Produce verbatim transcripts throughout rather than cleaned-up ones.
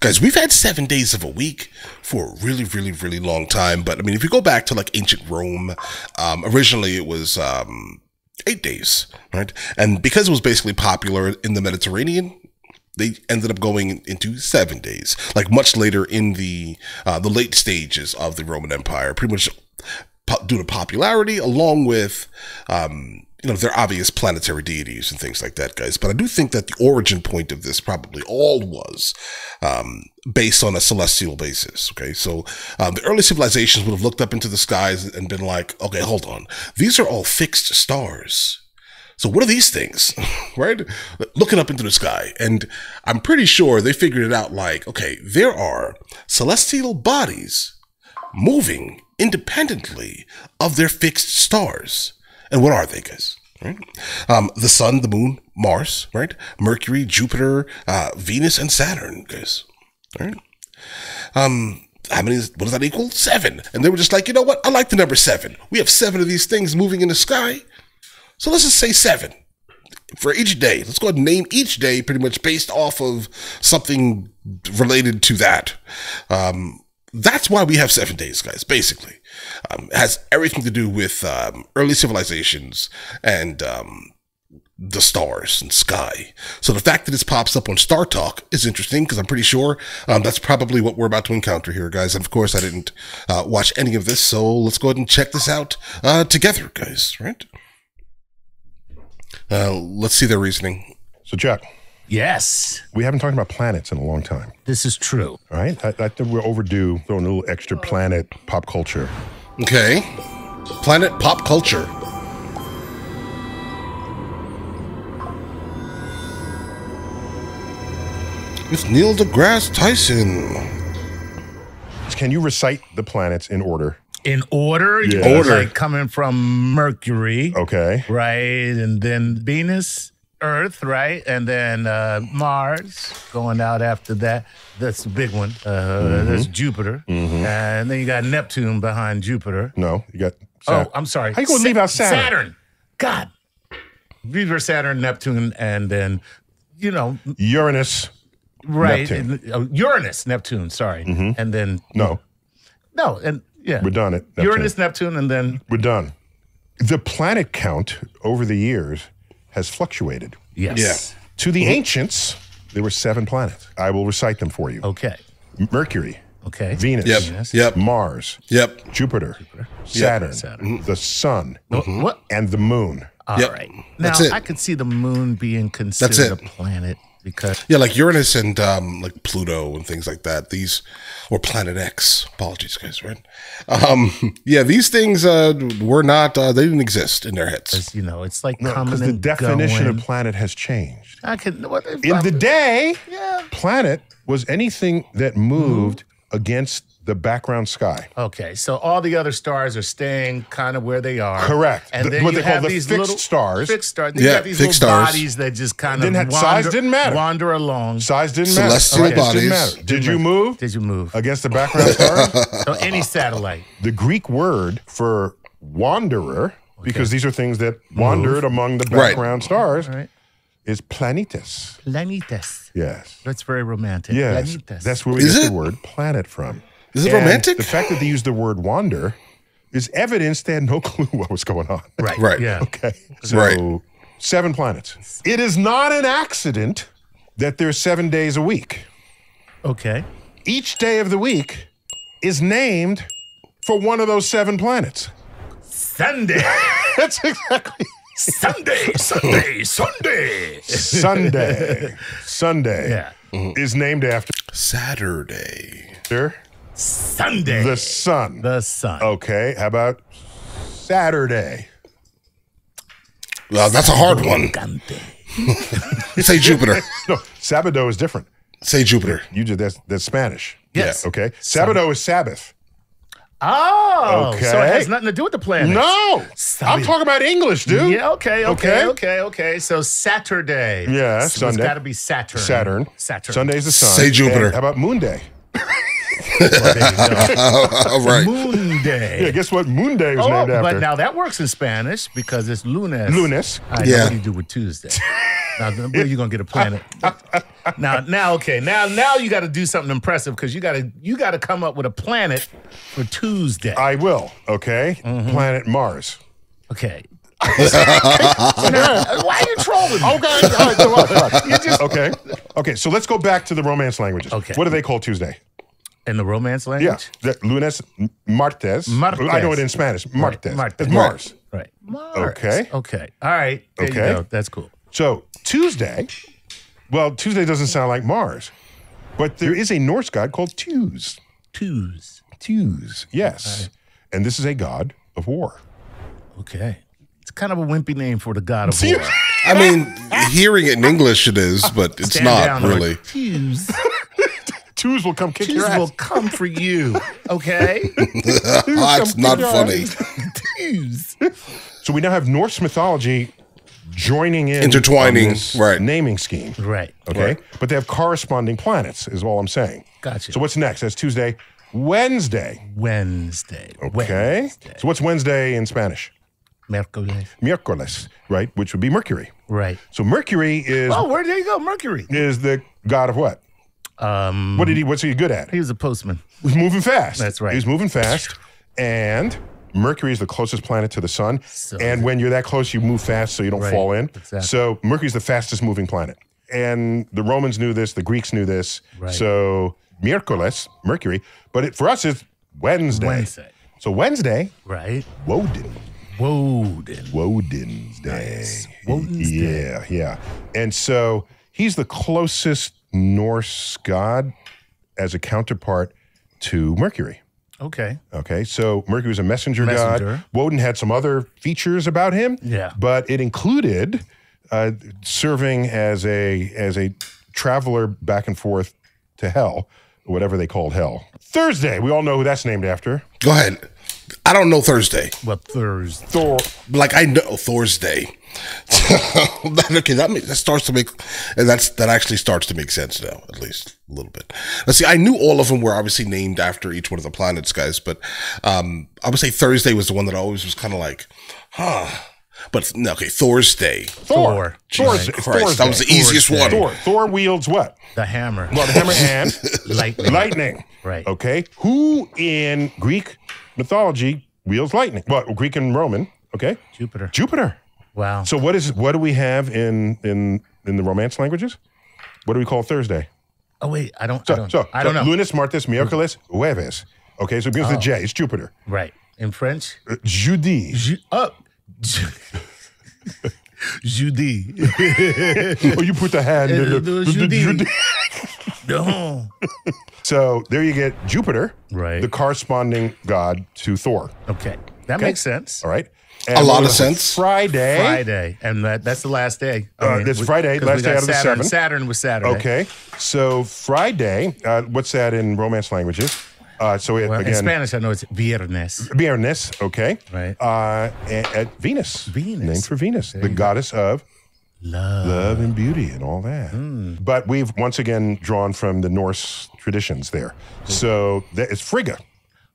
Guys, we've had seven days of a week for a really, really, really long time. But I mean, if you go back to like ancient Rome, um, originally it was um, eight days, right? And because it was basically popular in the Mediterranean, they ended up going into seven days, like much later in the uh, the late stages of the Roman Empire, pretty much due to popularity, along with um, you know, their obvious planetary deities and things like that, guys. But I do think that the origin point of this probably all was um, based on a celestial basis, okay? So um, the early civilizations would have looked up into the skies and been like, okay, hold on, these are all fixed stars. So what are these things, right? Looking up into the sky. And I'm pretty sure they figured it out like, okay, there are celestial bodies moving independently of their fixed stars. And what are they, guys? Right? Um, the sun, the moon, Mars, right? Mercury, Jupiter, uh, Venus, and Saturn, guys. All right. Um, how many, what does that equal? Seven. And they were just like, you know what? I like the number seven. We have seven of these things moving in the sky. So let's just say seven for each day. Let's go ahead and name each day pretty much based off of something related to that. Um, that's why we have seven days, guys, basically. Um, it has everything to do with um, early civilizations and um, the stars and sky. So the fact that this pops up on Star Talk is interesting because I'm pretty sure um, that's probably what we're about to encounter here, guys. And of course, I didn't uh, watch any of this, so let's go ahead and check this out uh, together, guys, right? Uh, let's see their reasoning. So, Chuck. Yes. We haven't talked about planets in a long time. This is true. All right. I, I think we're overdue throwing a little extra planet pop culture. Okay. Planet pop culture. It's Neil deGrasse Tyson. Can you recite the planets in order? In order, yeah. You know, order. Like coming from Mercury, okay, right, and then Venus, Earth, right, and then uh, Mars going out after that. That's the big one. Uh, mm-hmm. There's Jupiter, mm-hmm. And then you got Neptune behind Jupiter. No, you got Saturn. Oh, I'm sorry. How you gonna Sa leave out Saturn? Saturn, God, Jupiter, Saturn, Neptune, and then you know Uranus, right? Neptune. And, oh, Uranus, Neptune. Sorry, mm-hmm. And then no, no, and. Yeah. We're done. At Neptune. Uranus, Neptune, and then... We're done. The planet count over the years has fluctuated. Yes. Yeah. To the ancients, there were seven planets. I will recite them for you. Okay. Mercury. Okay. Venus. Yep. Venus. Yep. Mars. Yep. Jupiter. Jupiter. Saturn. Yep. Saturn. The sun. Mm-hmm. What? And the moon. All yep. right. Now, I could see the moon being considered a planet. Because yeah, like Uranus and um, like Pluto and things like that. These, or Planet X. Apologies, guys. Right? Um, yeah, these things uh, were not. Uh, they didn't exist in their heads. You know, it's like no, coming and the definition going. Of planet has changed. I could. What, in I, the day, yeah. Planet was anything that moved mm-hmm. against the background sky. Okay, so all the other stars are staying kind of where they are. Correct. And the, then what you they have call these the fixed little stars. Fixed stars. Then yeah, you have these little stars. Bodies that just kind of wander, size didn't matter. Wander along. Size didn't matter. Celestial okay. bodies. Didn't matter. Did didn't you matter. Move? Did you move against the background stars? So any satellite. The Greek word for wanderer, okay. because these are things that wandered move. Among the background right. stars. All right. Is planetes. Planetes. Yes. That's very romantic. Yes. Planetes. That's where we is get it? The word planet from. Is it and romantic? The fact that they use the word wander is evidence they had no clue what was going on. Right. Right. Yeah. Okay. So right. seven planets. It is not an accident that there's seven days a week. Okay. Each day of the week is named for one of those seven planets. Sunday. That's exactly. Sunday. Sunday. Sunday. Sunday. Sunday. Yeah. Is named after Saturday. Sure. Sunday. The sun. The sun. Okay, how about Saturday? Well, that's a hard one. Say Jupiter. No, Sabado is different. Say Jupiter. You did that's that's Spanish. Yes. Yeah, okay. Sabado is Sabbath. Oh, okay. So it has nothing to do with the planet. No, Sunday. I'm talking about English, dude. Yeah, okay, okay, okay, okay. okay. So Saturday. Yeah, so Sunday. It's got to be Saturn. Saturn. Saturn. Sunday's the sun. Say Jupiter. And how about Moon Day? All right. Moon Day. Yeah, guess what? Moon Day was oh, named after. But now that works in Spanish because it's lunes. Lunes. All right, yeah. Now what do you do with Tuesday? Now, where are you gonna get a planet? now, now, okay, now, now you got to do something impressive because you got to you got to come up with a planet for Tuesday. I will. Okay, mm-hmm. Planet Mars. Okay. Why are you trolling me? Okay, all right, so, all right. You just... okay, okay. So let's go back to the Romance languages. Okay, what do they call Tuesday? In the Romance language? Yeah, the, lunes, martes. martes. I know it in Spanish. Martes. Right. martes. It's Mars. Right. Mars. Okay. Okay. All right. There okay. You go. That's cool. So Tuesday, well, Tuesday doesn't sound like Mars, but there is a Norse god called Tuz. Tuz. Tuz, yes. Right. And this is a god of war. Okay. It's kind of a wimpy name for the god of war. I mean, hearing it in English it is, but it's Stand not down, really. Like, Tuz. Tuz will come kick Tuz your ass. Tuz will come for you, okay? That's not funny. Tuz. So we now have Norse mythology joining in, intertwining, right? Naming scheme, right? Okay, right. But they have corresponding planets, is all I'm saying. Gotcha. So what's next? That's Tuesday, Wednesday, Wednesday. Okay. Wednesday. So what's Wednesday in Spanish? Miércoles. Miércoles, right? Which would be Mercury, right? So Mercury is oh, where there you go. Mercury is the god of what? Um, what did he? What's he good at? He was a postman. He was moving fast. That's right. He was moving fast, and Mercury is the closest planet to the sun, so, and when you're that close, you move fast so you don't right, fall in. Exactly. So Mercury's the fastest moving planet. And the Romans knew this, the Greeks knew this. Right. So miércoles, Mercury, but it, for us it's Wednesday. Wednesday. So Wednesday, right? Woden. Woden. Woden's Day. Nice. Woden's yeah, Day. Yeah. And so he's the closest Norse god as a counterpart to Mercury. Okay. Okay. So Mercury was a messenger, messenger god. Woden had some other features about him. Yeah. But it included uh, serving as a as a traveler back and forth to hell, whatever they called hell. Thursday. We all know who that's named after. Go ahead. I don't know Thursday. What Thursday? Thor. Like I know Thursday. Okay, that makes, that starts to make, and that's that actually starts to make sense now, at least a little bit. Let's see. I knew all of them were obviously named after each one of the planets, guys, but um, I would say Thursday was the one that I always was kind of like, huh. But no, okay, Thursday. Thor. Jesus Thor. Christ, Thursday. That was the Thursday. Easiest one. Thor. Thor wields what? The hammer. Well, the hammer and lightning. Lightning. Right. Okay. Who in Greek mythology wields lightning? Well, Greek and Roman. Okay. Jupiter. Jupiter. Wow. So what is what do we have in in in the Romance languages? What do we call Thursday? Oh wait, I don't. So I don't, so, I don't so know. Lunes, martes, miércoles, jueves. Okay, so it begins oh. with J. It's Jupiter. Right. In French, uh, jeudi. Je oh. Jeudi. Oh, you put the hand in the, the, the, the jeudi. No. So there you get Jupiter, right? The corresponding god to Thor. Okay, that okay. makes sense. All right. And a lot of sense. Friday. Friday. And that, that's the last day. I mean, uh, that's we, Friday, last day out of the seven. Saturn was Saturday. Okay. So Friday, uh, what's that in Romance languages? Uh, so it, well, again, in Spanish, I know it's Viernes. Viernes, okay. Right. Uh, and, and Venus. Venus. Named for Venus, there the goddess go. Of love. love and beauty and all that. Mm. But we've once again drawn from the Norse traditions there. Cool. So that is Frigga.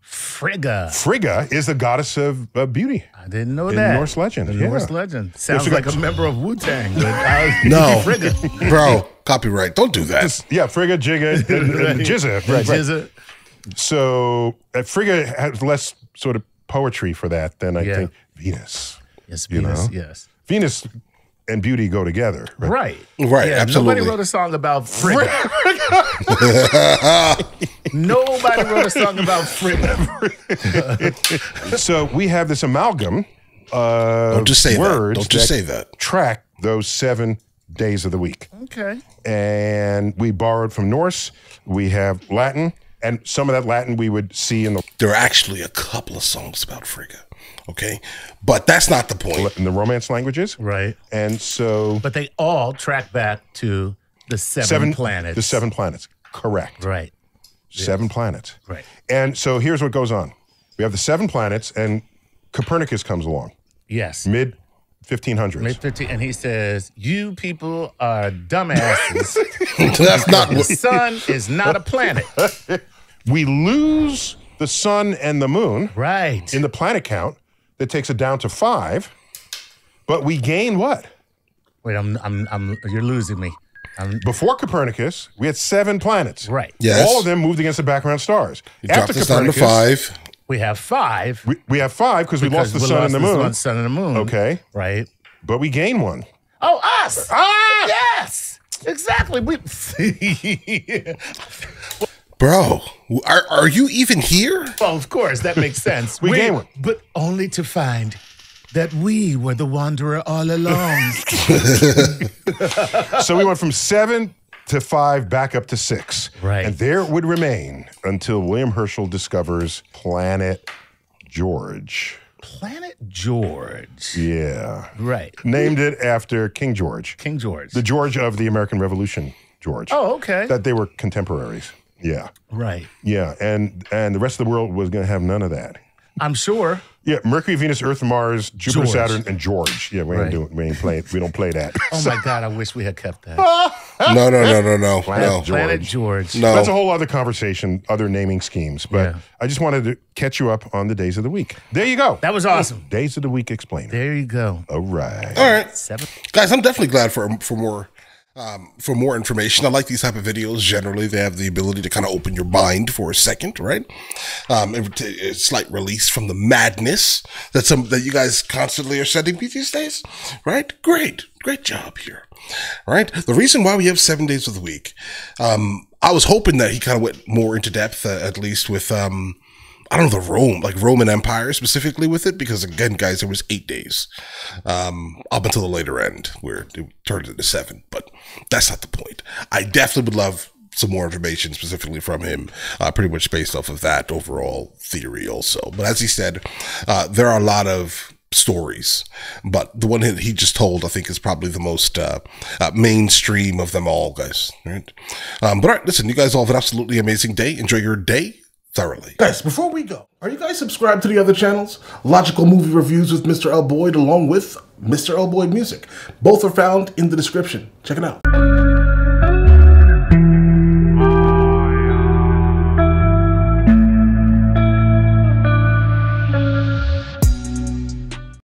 Frigga. Frigga is the goddess of uh, beauty. I didn't know in that. Norse legend. The yeah. Norse legend. Sounds like a member of Wu-Tang. No. Frigga. Bro, copyright. Don't do that. Just, yeah, Frigga, Jigga, and, and Jizza. Right, right. Jizza. So uh, Frigga has less sort of poetry for that than I yeah. think Venus. Yes, Venus, you know? Yes. Venus and beauty go together. Right. Right, right yeah, absolutely. Nobody wrote a song about Frigga. Frigga. Nobody wrote a song about Frigga. So we have this amalgam of Don't just say words that. Don't just that say that. Track those seven days of the week. Okay. And we borrowed from Norse. We have Latin. And some of that Latin we would see in the... There are actually a couple of songs about Frigga. Okay? But that's not the point. In the Romance languages. Right. And so... But they all track back to the seven, seven planets. The seven planets. Correct. Right. Seven yes. planets. Right. And so here's what goes on. We have the seven planets, and Copernicus comes along. Yes. mid fifteen hundreds. mid fifteen, and he says, you people are dumbasses. That's not... The sun is not a planet. We lose the sun and the moon, right, in the planet count. That takes it down to five, but we gain what? Wait, I'm, I'm, I'm, you're losing me. I'm... Before Copernicus, we had seven planets. Right. Yes. All of them moved against the background stars. You After dropped Copernicus, down to five. We have five. We, we have five because we lost the we sun lost and the moon. Lost sun and the moon. Okay. Right. But we gain one. Oh, us! Ah! Yes! Exactly. We. Bro, are, are you even here? Well, of course, that makes sense. we we gain one. But only to find that we were the wanderer all along. So we went from seven to five back up to six. Right. And there it would remain until William Herschel discovers Planet George. Planet George. Yeah. Right. Named it after King George. King George. The George of the American Revolution, George. Oh, okay. That they were contemporaries. Yeah. Right. Yeah, and and the rest of the world was going to have none of that. I'm sure. Yeah, Mercury, Venus, Earth, Mars, Jupiter, George. Saturn, and George. Yeah, we right. ain't doing. We ain't playing. We don't play that. Oh so. my God! I wish we had kept that. no, no, no, no, no. Planet no. George. Planet George. No, that's a whole other conversation. Other naming schemes, but yeah. I just wanted to catch you up on the days of the week. There you go. That was awesome. Days of the week explainer. There you go. All right. All right. Seven. Guys, I'm definitely glad for for more. Um, for more information, I like these type of videos. Generally, they have the ability to kind of open your mind for a second, right? Um, it, a slight release from the madness that some that you guys constantly are sending me these days, right? Great, great job here, right? The reason why we have seven days of the week, um, I was hoping that he kind of went more into depth, uh, at least with. Um, I don't know, the Rome, like Roman Empire specifically with it, because again, guys, it was eight days um, up until the later end where it turned into seven, but that's not the point. I definitely would love some more information specifically from him, uh, pretty much based off of that overall theory also. But as he said, uh, there are a lot of stories, but the one that he just told, I think, is probably the most uh, uh, mainstream of them all, guys. Right? Um, but all right, listen, you guys all have an absolutely amazing day. Enjoy your day. Thoroughly. Guys, before we go, are you guys subscribed to the other channels? Logical Movie Reviews with Mister L Boyd along with Mister L Boyd Music. Both are found in the description. Check it out.